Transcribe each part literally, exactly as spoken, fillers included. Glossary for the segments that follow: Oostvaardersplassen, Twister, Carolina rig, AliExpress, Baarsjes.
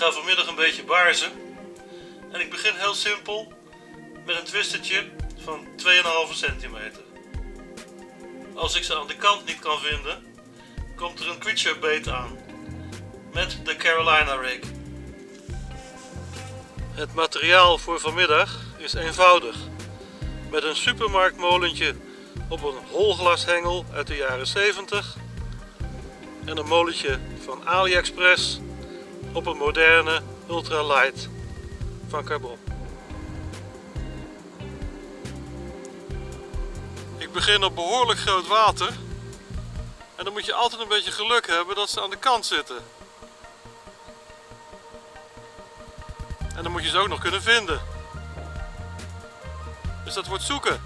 ga vanmiddag een beetje baarzen. En ik begin heel simpel met een twistertje van twee komma vijf centimeter. Als ik ze aan de kant niet kan vinden, komt er een creature bait aan met de Carolina rig. Het materiaal voor vanmiddag is eenvoudig, met een supermarktmolentje op een holglashengel uit de jaren zeventig en een molentje van AliExpress op een moderne ultralight van carbon. Ik begin op behoorlijk groot water en dan moet je altijd een beetje geluk hebben dat ze aan de kant zitten. En dan moet je ze ook nog kunnen vinden. Dus dat wordt zoeken.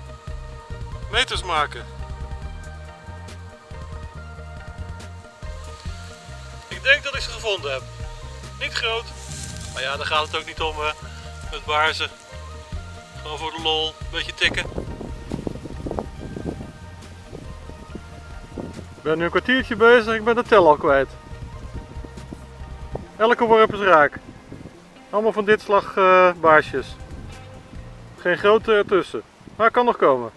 Meters maken. Ik denk dat ik ze gevonden heb. Niet groot. Maar ja, daar gaat het ook niet om uh, het baarzen. Gewoon voor de lol. Een beetje tikken. Ik ben nu een kwartiertje bezig en ik ben de tel al kwijt. Elke worp is raak. Allemaal van dit slag uh, baarsjes. Geen grote ertussen. Maar kan nog komen.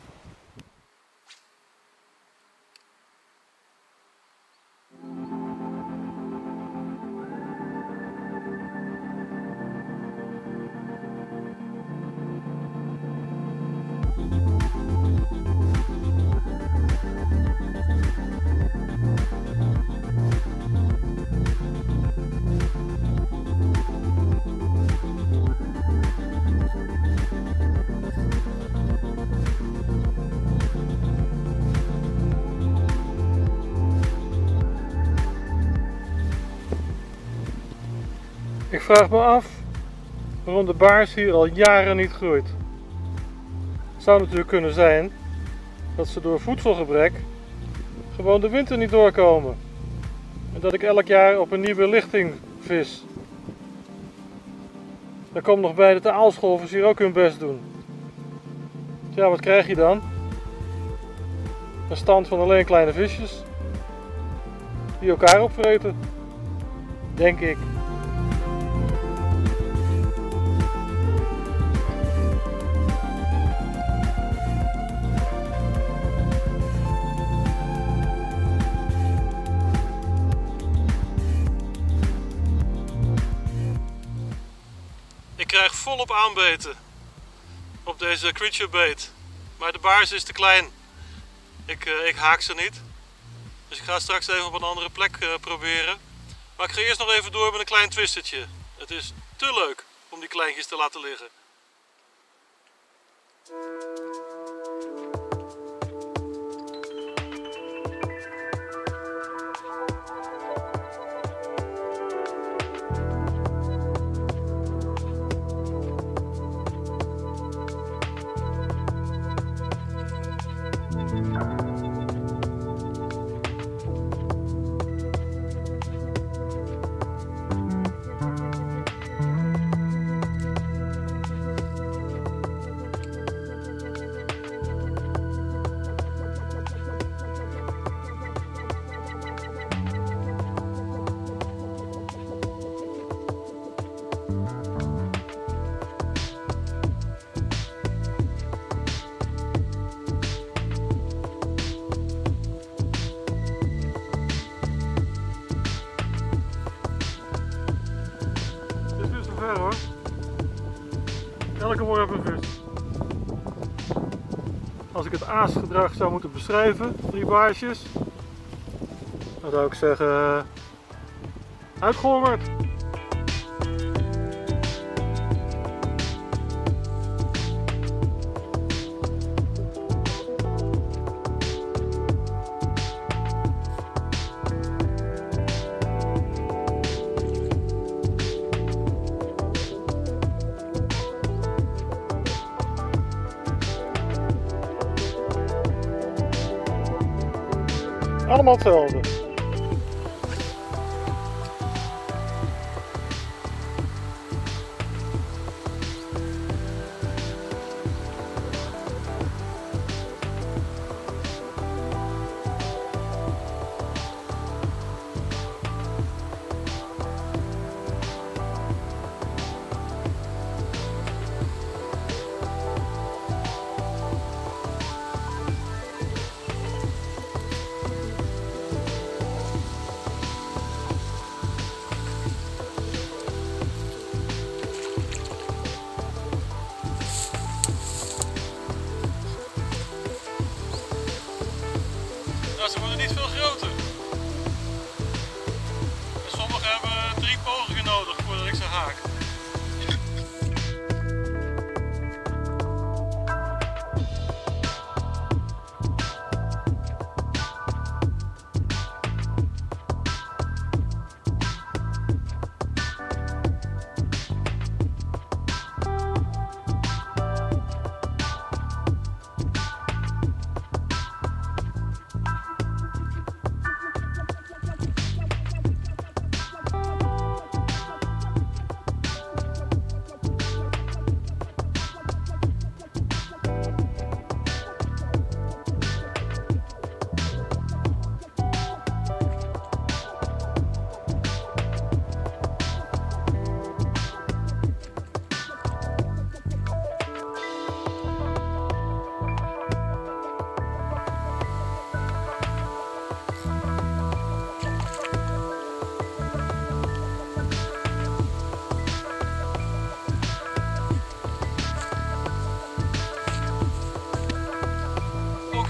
Ik vraag me af waarom de baars hier al jaren niet groeit. Het zou natuurlijk kunnen zijn dat ze door voedselgebrek gewoon de winter niet doorkomen. En dat ik elk jaar op een nieuwe lichting vis. Daar komt nog bij dat de aalscholvers hier ook hun best doen. Ja, wat krijg je dan? Een stand van alleen kleine visjes. Die elkaar opvreten. Denk ik. Ik krijg volop aanbeten op deze creature bait, maar de baars is te klein. Ik, uh, ik haak ze niet, dus ik ga straks even op een andere plek uh, proberen. Maar ik ga eerst nog even door met een klein twistertje. Het is te leuk om die kleintjes te laten liggen. Elke worp een vis. Als ik het aasgedrag zou moeten beschrijven, drie baarsjes, dan zou ik zeggen uitgehongerd. Allemaal hetzelfde. maar ze worden niet veel groter. Sommigen hebben drie pogingen nodig voordat ik ze haak.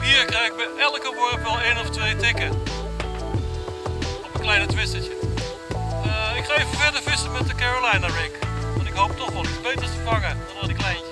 Hier krijg ik bij elke worp wel één of twee tikken. Op een kleine twistertje. Uh, ik ga even verder vissen met de Carolina rig. Want ik hoop toch wel iets beters te vangen dan al die kleintjes.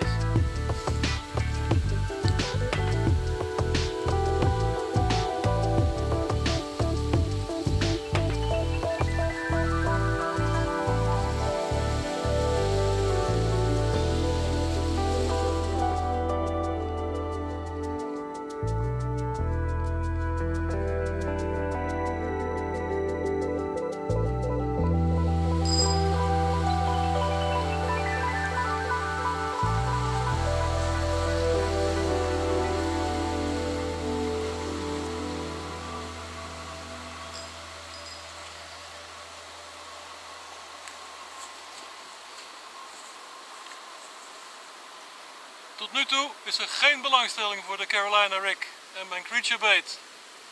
Tot nu toe is er geen belangstelling voor de Carolina rig en mijn creature bait.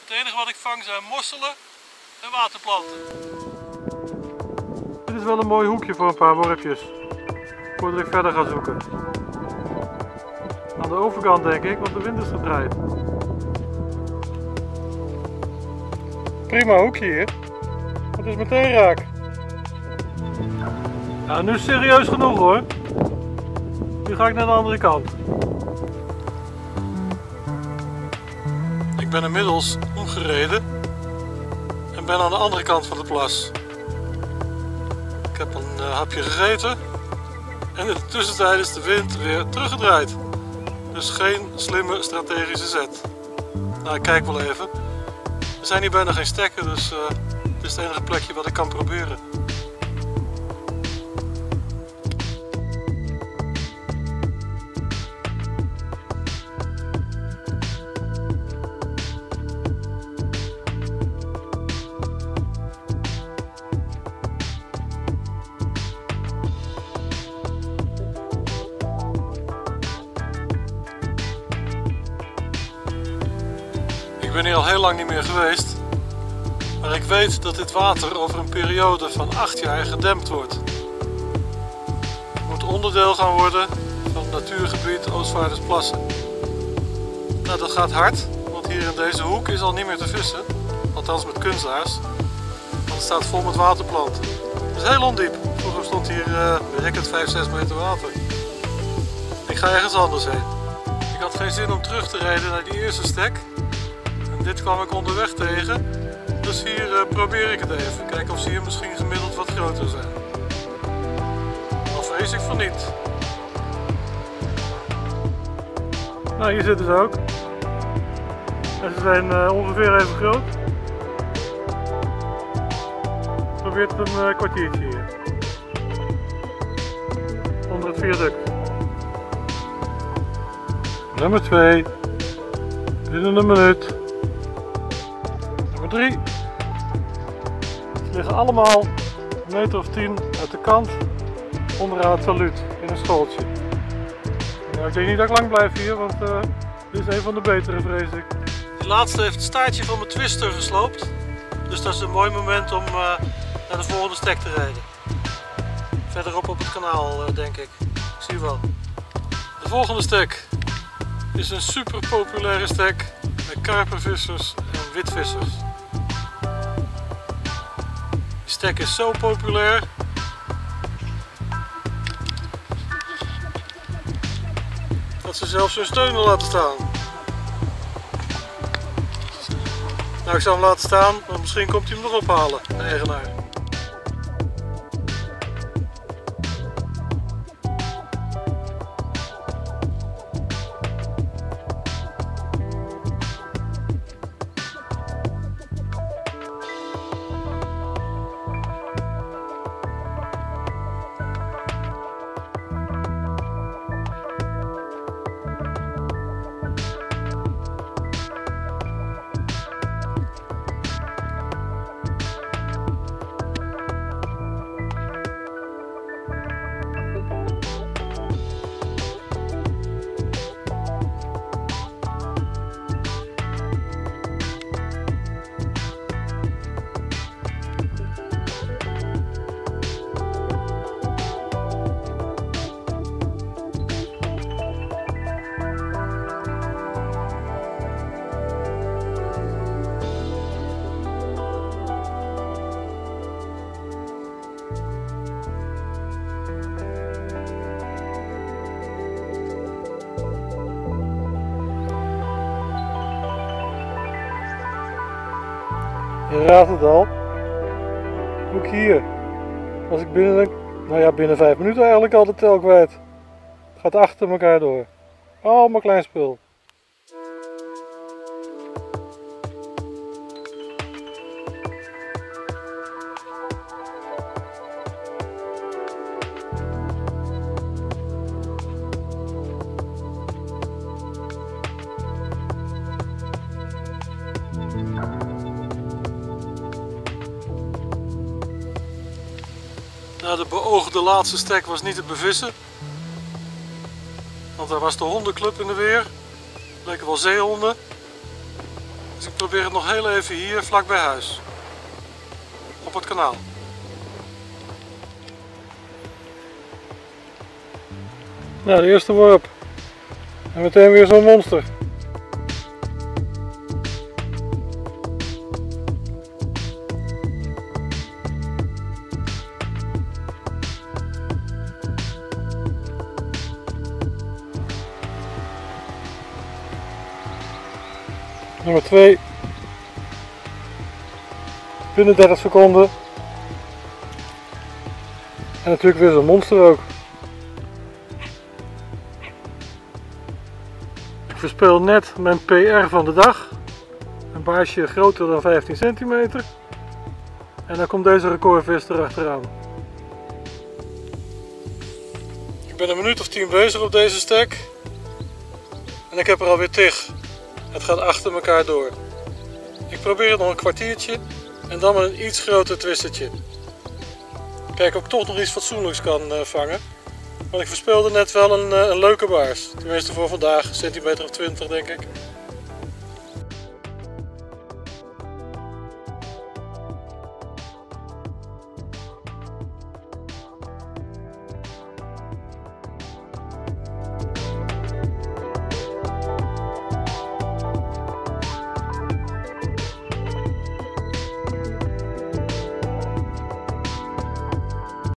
Het enige wat ik vang zijn mosselen en waterplanten. Dit is wel een mooi hoekje voor een paar worpjes, voordat ik verder ga zoeken. Aan de overkant denk ik, want de wind is gedraaid. Prima hoekje hier, het is meteen raak. Nou, nu is serieus genoeg hoor. Nu ga ik naar de andere kant. Ik ben inmiddels omgereden en ben aan de andere kant van de plas. Ik heb een uh, hapje gegeten en in de tussentijd is de wind weer teruggedraaid. Dus geen slimme strategische zet. Nou, ik kijk wel even. Er zijn hier bijna geen stekken, dus uh, het is het enige plekje wat ik kan proberen. Ik ben hier al heel lang niet meer geweest, maar ik weet dat dit water over een periode van acht jaar gedempt wordt. Het moet onderdeel gaan worden van het natuurgebied Oostvaardersplassen. Nou, dat gaat hard, want hier in deze hoek is al niet meer te vissen, althans met kunstlaars, want het staat vol met waterplanten. Het is heel ondiep, vroeger stond hier uh, weet ik het, vijf, zes meter water. Ik ga ergens anders heen. Ik had geen zin om terug te rijden naar die eerste stek. Dit kwam ik onderweg tegen, dus hier uh, probeer ik het even. Kijken of ze hier misschien gemiddeld wat groter zijn. Al vrees ik van niet. Nou, hier zitten ze ook. En ze zijn uh, ongeveer even groot. Probeert het een uh, kwartiertje hier. Onder het viaduct. Nummer twee. Binnen een minuut. Nummer drie. Ze liggen allemaal een meter of tien uit de kant onderaan het taluut in een schooltje. Nou, ik denk niet dat ik lang blijf hier, want uh, dit is een van de betere, vrees ik. De laatste heeft het staartje van mijn Twister gesloopt. Dus dat is een mooi moment om uh, naar de volgende stek te rijden. Verderop op het kanaal, uh, denk ik. Ik zie wel. De volgende stek is een super populaire stek. de karpervissers en witvissers. Die stek is zo populair. Dat ze zelfs hun steunen laten staan. Nou, ik zal hem laten staan, maar misschien komt hij hem nog ophalen, de eigenaar. Je raadt het al, ook hier, als ik binnen, nou ja, binnen vijf minuten eigenlijk al de tel kwijt. Het gaat achter elkaar door, allemaal klein spul. Nou, de beoogde laatste stek was niet te bevissen, want daar was de hondenclub in de weer, leken wel zeehonden, dus ik probeer het nog heel even hier vlak bij huis, op het kanaal. Nou, de eerste worp en meteen weer zo'n monster. Nummer twee, binnen dertig seconden, en natuurlijk weer zo'n monster ook. Ik verspeel net mijn P R van de dag, een baarsje groter dan vijftien centimeter, en dan komt deze recordvis erachteraan. Ik ben een minuut of tien bezig op deze stek en ik heb er alweer tig. Het gaat achter elkaar door. Ik probeer het nog een kwartiertje en dan met een iets groter twistertje. Kijk, ook toch nog iets fatsoenlijks kan uh, vangen. Want ik verspeelde net wel een, uh, een leuke baars. Tenminste voor vandaag, centimeter of twintig denk ik.